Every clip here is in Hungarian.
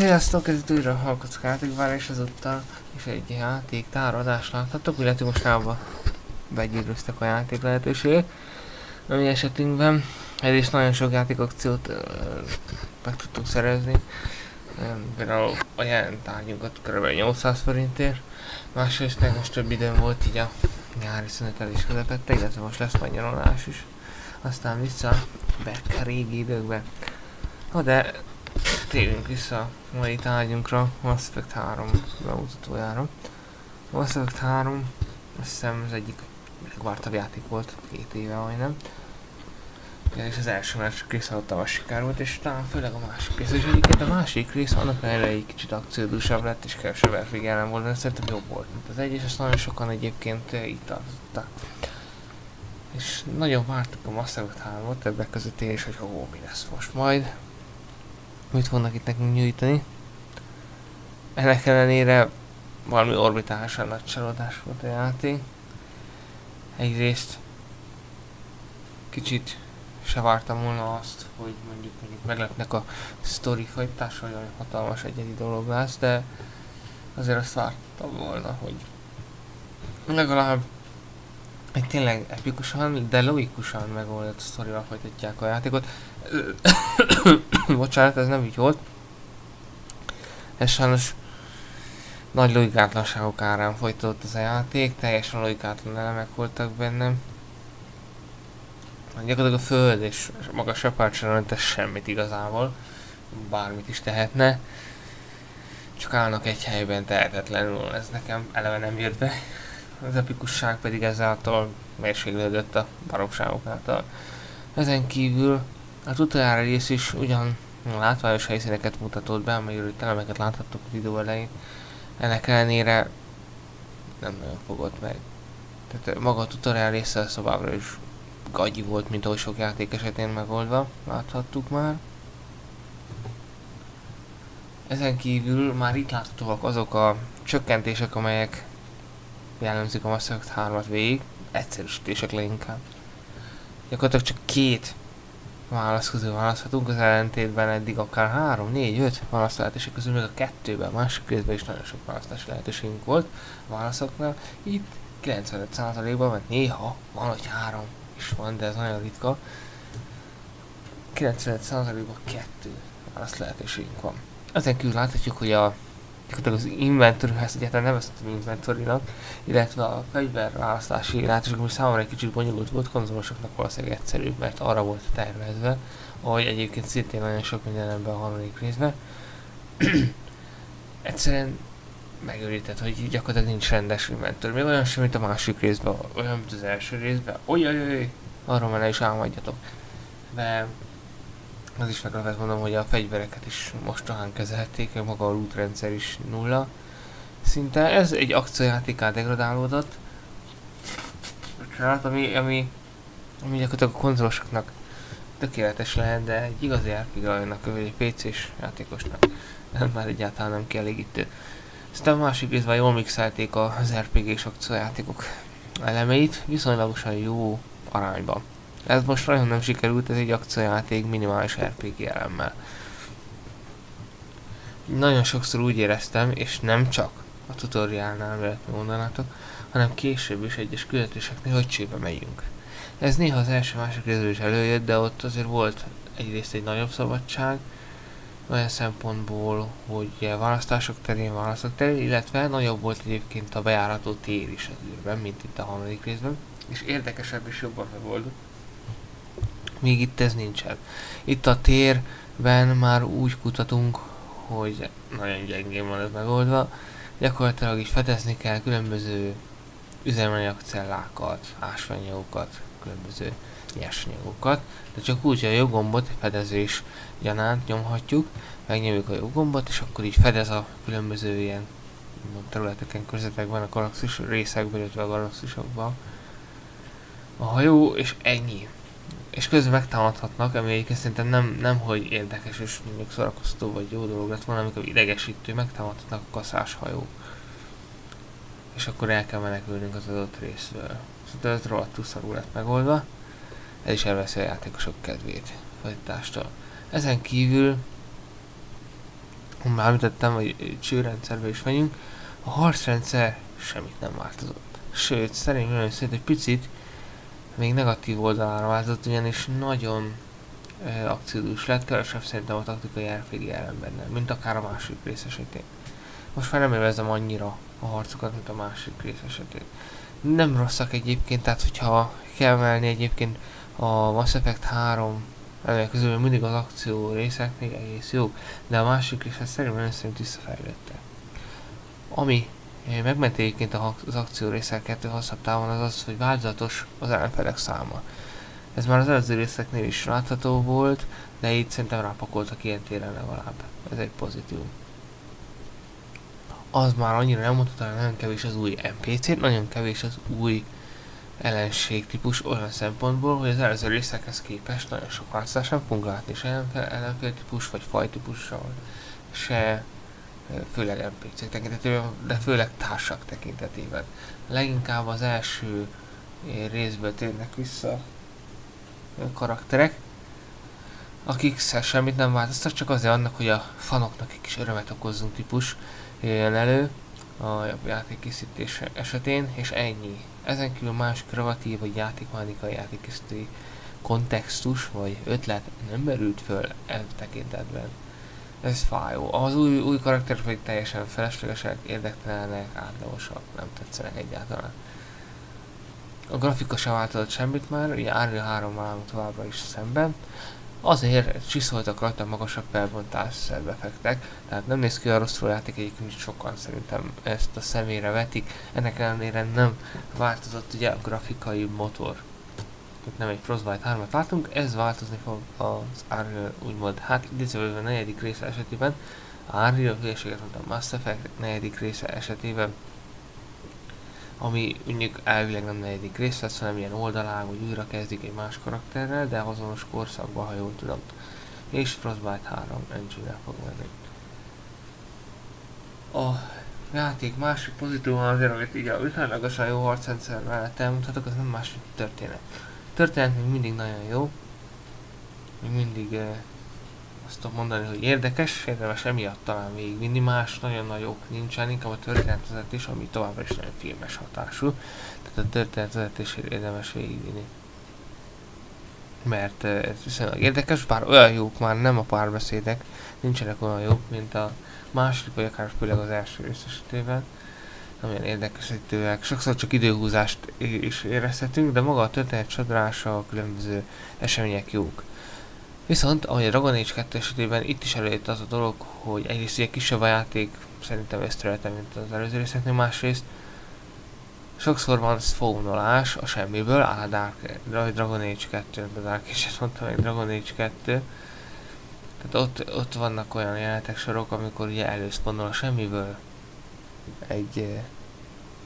Sziasztok, ez itt újra Halkocka játékvár, és ezúttal is egy játéktár adást láthattok, illetve mostában begyűrűztek a játék lehetőségek. A mi esetünkben egyrészt nagyon sok játékakciót meg tudtuk szerezni, például a jelentárgyunkat kb. 800 forintért, másrészt meg most több időm volt így a nyári szünetelés közepette, illetve most lesz majd nyaralás is, aztán vissza back a régi időkbe. Na de térjünk vissza a mai tárgyunkra, Mass Effect 3 bemutatójára. Mass Effect 3, azt hiszem az egyik legvártabb játék volt, 2 éve majdnem. És az első másik rész hatalmas sikár volt, és talán főleg a másik rész. És egyébként a másik rész annak ellenére egy kicsit akciódúsabb lett, és kevesebb elfigyelem volt, de szerintem jobb volt, mint az egy, és azt nagyon sokan egyébként így tartották. És nagyon vártuk a Mass Effect 3-ot, ebbek között én is, hogy ó, mi lesz most majd. Mit fognak itt nekünk nyújtani? Ennek ellenére valami orbitálisan nagy csalódás volt a játék. Egyrészt kicsit se vártam volna azt, hogy mondjuk meglepnek a sztori folytása, olyan hatalmas egyedi dolog lesz, de azért azt vártam volna, hogy legalább egy tényleg epikusan, de logikusan megoldott sztorival folytatják a játékot. Bocsánat, ez nem így volt. Ez sajnos nagy logikátlanságok árán folytatott ez a játék, teljesen logikátlan elemek voltak bennem. Gyakorlatilag a föld és maga Shepard sem döntett semmit igazából, bármit is tehetne. Csak állnak egy helyben tehetetlenül, ez nekem eleve nem jött be. Az epikusság pedig ezáltal mérséglődött a baromságok által. Ezen kívül az utoljára rész is ugyan látványos helyszíneket mutatott be, amelyről elemeket láthattuk a videó elején. Ennek ellenére nem nagyon fogott meg. Tehát maga a tutoriál része szobábra is gagyi volt, mint ahogy sok játék esetén megoldva, láthattuk már. Ezen kívül már itt láthatóak azok a csökkentések, amelyek jellemzik a Mass Effect 3-at végig, egyszerűsítések leginkább. Gyakorlatilag csak 2 válasz közül választhatunk, az ellentétben eddig akár 3, 4, 5 választási közül, meg a 2-ben, a másik részben is nagyon sok választási lehetőségünk volt a válaszoknál. Itt 95%-ban, mert néha van, hogy 3 is van, de ez nagyon ritka. 95%-ban 2 válasz lehetőségünk van. Ezen kívül láthatjuk, hogy az inventoryhez egyáltalán nevezhetem inventorynak, illetve a fegyverválasztási lehetőség, ami számomra egy kicsit bonyolult volt, konzolosoknak valószínűleg egyszerűbb, mert arra volt tervezve, ahogy egyébként szintén nagyon sok mindenben a harmadik részben. Egyszerűen megőrített, hogy gyakorlatilag nincs rendes inventory, még olyan sem, mint a másik részben, olyan, mint az első részben, ojjajjaj, arról már ne is álmodjatok. De az is meglepett, mondom, hogy a fegyvereket is mostanában kezelték, maga a loot rendszer is nulla. Szinte ez egy akciójátékká degradálódott. Hát, ami gyakorlatilag a konzolosoknak tökéletes lehet, de egy igazi RPG-nak, vagy egy PC-s játékosnak nem, már egyáltalán nem kielégítő. Aztán másik részben jól mixelték az RPG-s akciójátékok elemeit, viszonylagosan jó arányban. Ez most nagyon nem sikerült, ez egy akciójáték minimális RPG elemmel. Nagyon sokszor úgy éreztem, és nem csak a tutoriálnál, mert mondanátok, hanem később is egyes küldetéseknél, hogy csőbe megyünk. Ez néha az első-másik részből is előjött, de ott azért volt egyrészt egy nagyobb szabadság, olyan szempontból, hogy választások terén, illetve nagyobb volt egyébként a bejárató tér is az űrben, mint itt a harmadik részben, és érdekesebb is jobban megoldott. Még itt ez nincsen. Itt a térben már úgy kutatunk, hogy nagyon gyengén van ez megoldva. Gyakorlatilag így fedezni kell különböző üzemanyagcellákat, ásványanyagokat, különböző nyersanyagokat. De csak úgy, hogy a joggombot fedezés gyanánt nyomhatjuk, megnyomjuk a joggombot, és akkor így fedez a különböző ilyen területeken, körzetekben, a galaxis részekben, illetve a galaxisokban a hajó, és ennyi. És közben megtámadhatnak, ami egyébként szerintem nem hogy érdekes és mondjuk szórakoztató vagy jó dolog lett volna, amikor idegesítő, megtámadhatnak a kaszás hajók. És akkor el kell menekülnünk az adott részről. Szóval ez rohadtul szarul lett megoldva. Ez is elveszi a játékosok kedvét folytatástól. Ezen kívül Említettem, hogy csőrendszerben is vagyunk. A harcrendszer semmit nem változott. Sőt, szerintem egy picit még negatív oldalára változott, ugyanis nagyon akciódús lett, kevesebb szerintem a taktikai RPG jelen benne, mint akár a másik rész esetén. Most már nem élvezem annyira a harcokat, mint a másik rész esetén. Nem rosszak egyébként, tehát hogyha kell emelni egyébként a Mass Effect 3 ennek közül mindig az akció részek még egész jók, de a másik rész szerintem visszafejlődtek. Ami megmenti egyébként az akció részek kettő hosszabb távon az az, hogy változatos az ellenfelek száma. Ez már az előző részeknél is látható volt, de itt szerintem rápakoltak ilyen téren legalább. Ez egy pozitívum. Az már annyira nem mondható, hogy nagyon kevés az új NPC-t, nagyon kevés az új ellenségtípus olyan szempontból, hogy az előző részekhez képest nagyon sok változást nem fogunk látni, se ellenféltípus vagy fajtípussal, se főleg NPC-k tekintetében, de főleg társak tekintetében. Leginkább az első részből térnek vissza karakterek, akik semmit nem változtak, csak azért annak, hogy a fanoknak egy kis örömet okozzunk típus jöjjön elő a játékkészítés esetén, és ennyi. Ezen kívül más kreatív vagy játékmechanikai játékkészítői kontextus vagy ötlet nem merült föl e tekintetben. Ez fájó. Az új karakterek pedig teljesen feleslegesek, érdektelenek, átlagosak, nem tetszenek egyáltalán. A grafika sem változott semmit már, ugye Unreal 3 állunk továbbra is szemben. Azért csiszoltak rajta magasabb felbontásszerű effektek, tehát nem néz ki a rosszul játék, egyébként sokan szerintem ezt a személyre vetik. Ennek ellenére nem változott ugye a grafikai motor. Itt nem egy Frostbite 3-at látunk, ez változni fog az Unreal úgymond, hát idézőben a negyedik része esetében, Unreal hülyeséget mondtam, Mass Effect negyedik része esetében, ami mondjuk elvileg nem negyedik rész lesz, hanem ilyen oldalág, hogy újra kezdik egy más karakterrel, de azonos korszakban, ha jól tudom. És Frostbite 3 engine-el fog menni. A játék másik pozitívuma azért, amit így a viszonylagosan jó harcrendszer mellett elmutatok, az nem más, mint történet. A történet még mindig nagyon jó. Még mindig azt tudom mondani, hogy érdekes, érdemes emiatt talán végigvinni, más nagyon nagyok nincsen, inkább a történetvezetés, ami továbbra is nagyon filmes hatású. Tehát a történetvezetésért érdemes végigvinni. Mert ez viszonylag érdekes, bár olyan jók már nem a párbeszédek, nincsenek olyan jók, mint a második, vagy akár főleg az első rész esetében. Nagyon érdekesítőek, sokszor csak időhúzást is érezhetünk, de maga a történet sodrása, a különböző események jók. Viszont, ahogy a Dragon Age 2 esetében itt is előjött az a dolog, hogy egyrészt ugye kisebb a játék, szerintem ösztöröltem, mint az előző részeknél, másrészt sokszor van spawnolás a semmiből, áll Dragon Age 2, de Dark Age-et mondtam, meg Dragon Age 2. Tehát ott vannak olyan jelenetek, sorok, amikor ugye előszponnol a semmiből egy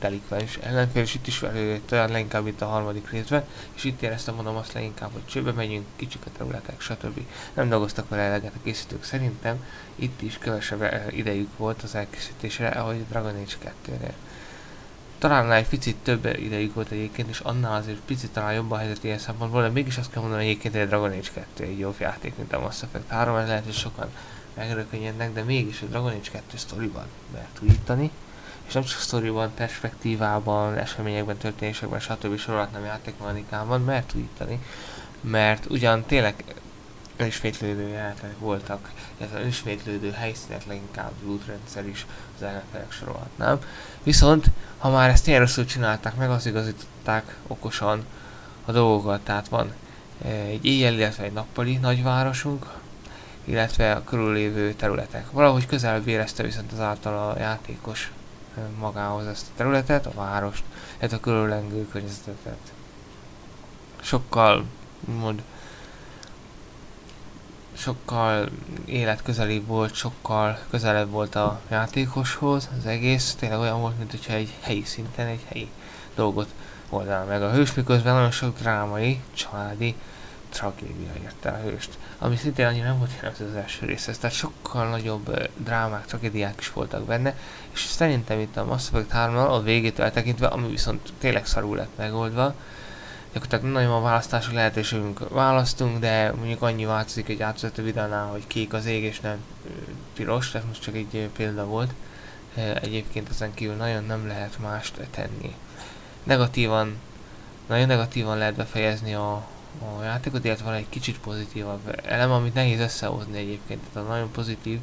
delikvens ellenfél, és itt is előjött olyan, leginkább itt a harmadik részben, és itt éreztem, mondom azt leginkább, hogy csőbe megyünk, kicsik a területek, stb. Nem dolgoztak vele eleget a készítők, szerintem itt is kevesebb idejük volt az elkészítésre, ahogy a Dragon Age 2-nél. Talán egy picit több idejük volt egyébként, és annál azért picit talán jobb a helyzet ilyen szempontból, de mégis azt kell mondani egyébként, hogy a Dragon Age 2 egy jobb játék, mint a Mass Effect 3, ez lehet, hogy sokan megrökönyednek, de mégis a Dragon Age 2 sztoriban mert újítani. És nem csak sztoriban, perspektívában, eseményekben, történésekben, stb. Sorolhatnám játékmechanikában, mert újítani. Mert ugyan tényleg önismétlődő jelenetek voltak, ez az önismétlődő helyszínek, leginkább lootrendszer is az ellenfelek sorolhatnám. Viszont, ha már ezt ilyen rosszul csinálták meg, az igazították okosan a dolgokat. Tehát van egy éjjel, illetve egy nappali nagyvárosunk, illetve a körüllévő területek. Valahogy közelebb érezte viszont az által a játékos magához ezt a területet, a várost, ezt a körülengő környezetet. Sokkal, úgymond, sokkal életközelibb volt, sokkal közelebb volt a játékoshoz, az egész tényleg olyan volt, mint hogyha egy helyi szinten egy helyi dolgot oldana meg a hős, miközben nagyon sok drámai, családi tragédia érte a hőst, ami szintén annyira nem volt jellemző az első részhez, tehát sokkal nagyobb drámák, tragédiák is voltak benne, és szerintem itt a Mass Effect 3-nal a végétől eltekintve, ami viszont tényleg szarul lett megoldva, Gyakorlatilag nagyon van választási lehetőségünk, választunk, de mondjuk annyi változik egy átvezető videónál, hogy kék az ég és nem piros, tehát most csak egy példa volt. Egyébként ezen kívül nagyon nem lehet mást tenni. Negatívan, nagyon negatívan lehet befejezni a játékot, illetve van egy kicsit pozitívabb elem, amit nehéz összehozni egyébként, tehát a nagyon pozitív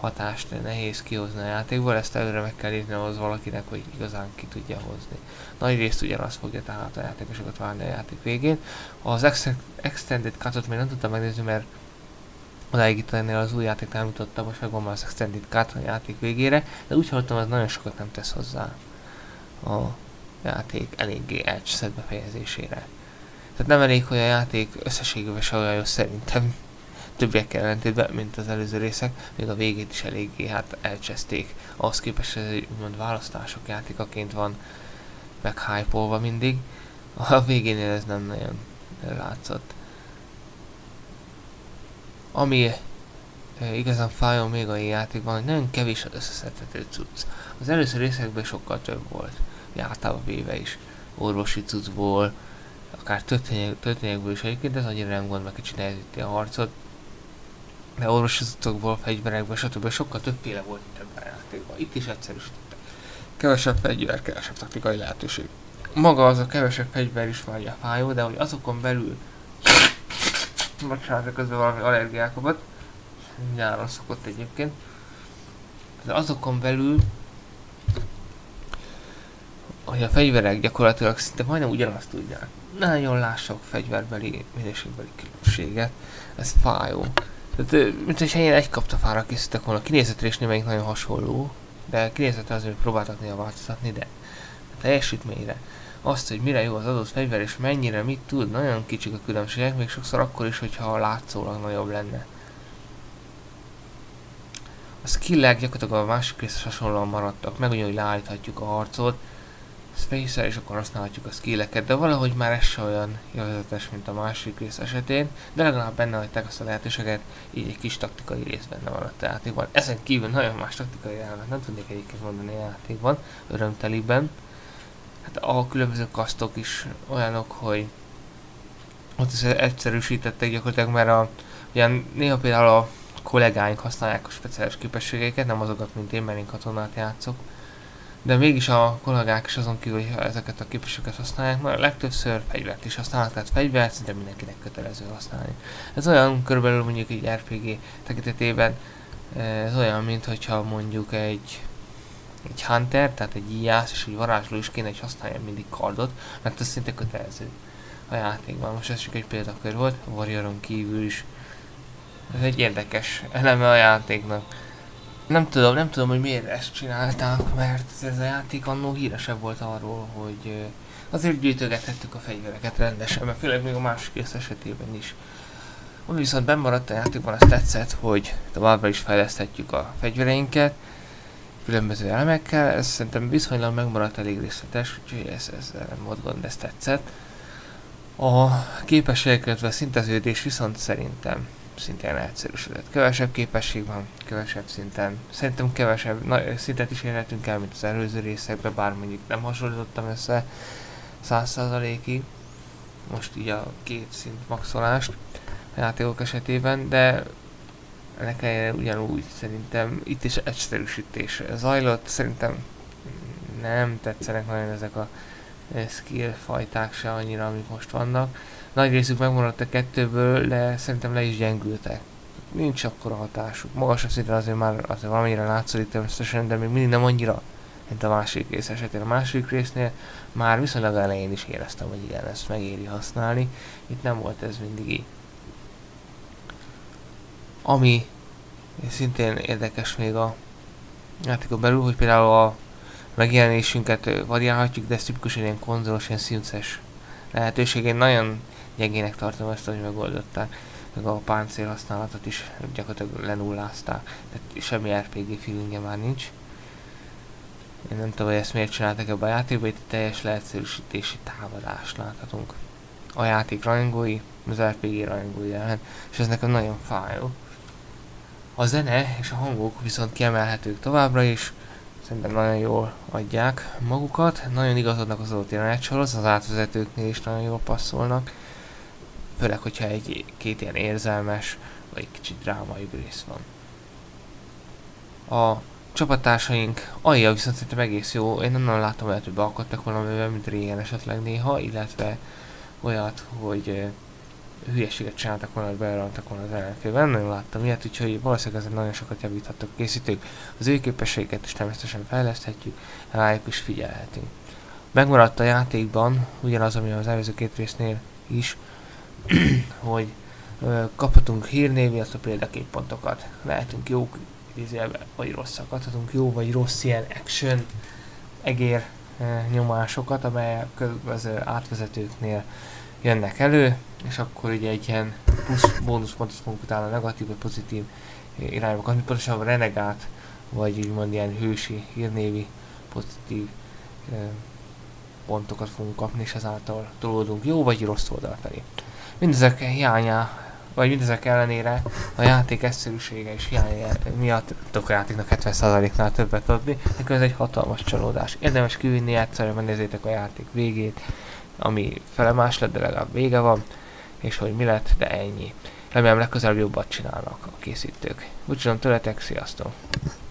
hatást nehéz kihozni a játékból, ezt előre meg kell írni ahhoz valakinek, hogy igazán ki tudja hozni. Nagy részt ugyanaz fogja tehát a játékosokat várni a játék végén. Az Extended Cut-ot még nem tudtam megnézni, mert odáig itt lennél az új játék nem jutottam, most megvan már az Extended Cut a játék végére, de úgy hallottam, az nagyon sokat nem tesz hozzá a játék eléggé elcseszett befejezésére. Tehát nem elég, hogy a játék összességében se olyan jó szerintem, többiekkel ellentétben, mint az előző részek, még a végét is eléggé hát elcseszték. Ahhoz képest ez egy úgymond választások játékaként van meghype-olva mindig, a végénél ez nem nagyon látszott. Ami igazán fájó még a játékban, hogy nagyon kevés az összeszedhető cucc. Az előző részekben sokkal több volt, általában véve is, orvosi cuccból, akár történekből is egyébként, ez annyira nem gond, meg kicsit nehezíti a harcot. De orvosi cuccokból, fegyverekből, stb. Sokkal többféle volt, mint ebben a játékban. Itt is egyszerűsítettek. Kevesebb fegyver, kevesebb taktikai lehetőség. Maga az a kevesebb fegyver is már ugye fájó, de hogy azokon belül... Bocsánat, közben valami allergiákomat. Nyáron szokott egyébként. De azokon belül... Hogy a fegyverek gyakorlatilag szinte majdnem ugyanazt tudják. Nagyon lássuk fegyverbeli, minőségbeli különbséget. Ez fájó. Tehát, mint hogyha ilyen egy kaptafára készítettek volna. Kinézetre is némelyik nagyon hasonló, de kinézetre azért próbáltak néha változtatni, de a teljesítményre. Azt, hogy mire jó az adott fegyver és mennyire mit tud, nagyon kicsik a különbségek, még sokszor akkor is, hogyha látszólag nagyobb lenne. A skillek gyakorlatilag a másik részhez hasonlóan maradtak, meg ugyanúgy leállíthatjuk a harcot, Space-el és akkor használhatjuk a skilleket, de valahogy már ez se olyan élvezetes, mint a másik rész esetén, de legalább benne hagyták azt a lehetőséget, így egy kis taktikai rész benne van a játékban. Ezen kívül nagyon más taktikai elemet nem tudnék egyébként mondani a játékban, örömteliben. Hát a különböző kasztok is olyanok, hogy ott is egyszerűsítettek gyakorlatilag, mert ugyan néha például a kollégáink használják a speciális képességeiket, nem azokat, mint én, mert én katonát játszok. De mégis a kollégák is azon kívül, hogy ezeket a képességeket használják, mert legtöbbször fegyvert is használnak, tehát fegyvert szinte mindenkinek kötelező használni. Ez olyan körülbelül mondjuk egy RPG tekintetében, ez olyan, mintha mondjuk egy hunter, tehát egy íjász és egy varázsló is kéne, hogy használja mindig kardot, mert ez szinte kötelező a játékban. Most ez csak egy példakör volt, a Warrioron kívül is. Ez egy érdekes eleme a játéknak. Nem tudom, hogy miért ezt csinálták, mert ez a játék annó híresebb volt arról, hogy azért gyűjtögethettük a fegyvereket rendesen, mert főleg még a másik rész esetében is. Ami viszont bennmaradt a játékban, azt tetszett, hogy továbbra is fejleszthetjük a fegyvereinket különböző elemekkel, ez szerintem viszonylag megmaradt, elég részletes, úgyhogy ez nem volt gond, ez tetszett. A képességek, illetve a szinteződés viszont szerintem szintén egyszerűsödött. Kevesebb képesség van, kevesebb szinten. Szerintem kevesebb szintet is érhetünk el, mint az előző részekben, bár mondjuk nem hasonlítottam össze 100%-ig. Most így a két szint maxolást a játékok esetében, de ennek ellenére ugyanúgy szerintem itt is egyszerűsítés zajlott. Szerintem nem tetszenek nagyon ezek a skill fajták se annyira, amik most vannak. Nagy részük megmaradt a kettőből, de szerintem le is gyengültek. Nincs akkora hatásuk. Magasabb szinten azért már azért valamire látszódik természetesen, de még mindig nem annyira, mint a másik rész esetén. A másik résznél már viszonylag elején is éreztem, hogy igen, ezt megéri használni. Itt nem volt ez mindig így. Ami szintén érdekes még a játékon belül, hogy például a megjelenésünket variálhatjuk, de ez tipikusan ilyen konzolos, ilyen színces lehetőség. Én nagyon gyengének tartom ezt, hogy megoldották, meg a páncél használatot is gyakorlatilag lenullázták, tehát semmi RPG feelingje már nincs. Én nem tudom, hogy ezt miért csináltak ebbe a játékba, itt a teljes leegyszerűsítési támadást láthatunk. A játék rajongói, az RPG rajongói jelent, és ez nekem nagyon fájó. A zene és a hangok viszont kiemelhetők továbbra is, Szerintem nagyon jól adják magukat. Nagyon igazodnak az adott jelenetsorhoz, az átvezetőknél is nagyon jól passzolnak. Főleg, hogyha egy-két ilyen érzelmes, vagy egy kicsit drámai rész van. A csapattársaink alja viszont szerintem egész jó. Én nem látom olyat, hogy beakadtak valamivel, mint régen esetleg néha, illetve olyat, hogy hülyeséget csináltak volna, hogy bejelentek volna az ellenfélben. Nem láttam ilyet, úgyhogy valószínűleg ezen nagyon sokat javíthattak a készítők. Az ő képességeket is természetesen fejleszthetjük, rájuk is figyelhetünk. Megmaradt a játékban ugyanaz, ami az előző két résznél is, hogy kaphatunk hírnév, illetve példaképpontokat. Lehetünk jók, idézőjelben, vagy rosszak, adhatunk jó vagy rossz ilyen action egér nyomásokat, amelyek az átvezetőknél jönnek elő, és akkor ugye egy ilyen plusz bónuszpontot fogunk utána negatív vagy pozitív irányba kapni, pontosabban renegát, vagy úgymond ilyen hősi, hírnévi pozitív pontokat fogunk kapni, és ezáltal tolódunk jó vagy rossz oldal felé. Mindezek hiányá, vagy mindezek ellenére a játék egyszerűsége és hiánya miatt tudok a játéknak 70%-nál többet adni, nekem ez egy hatalmas csalódás. Érdemes kivinni, egyszerűen megnézzétek a játék végét, ami fele más lett, de legalább vége van, és hogy mi lett, de ennyi. Remélem legközelebb jobbat csinálnak a készítők. Úgy tudom, tőletek, sziasztok!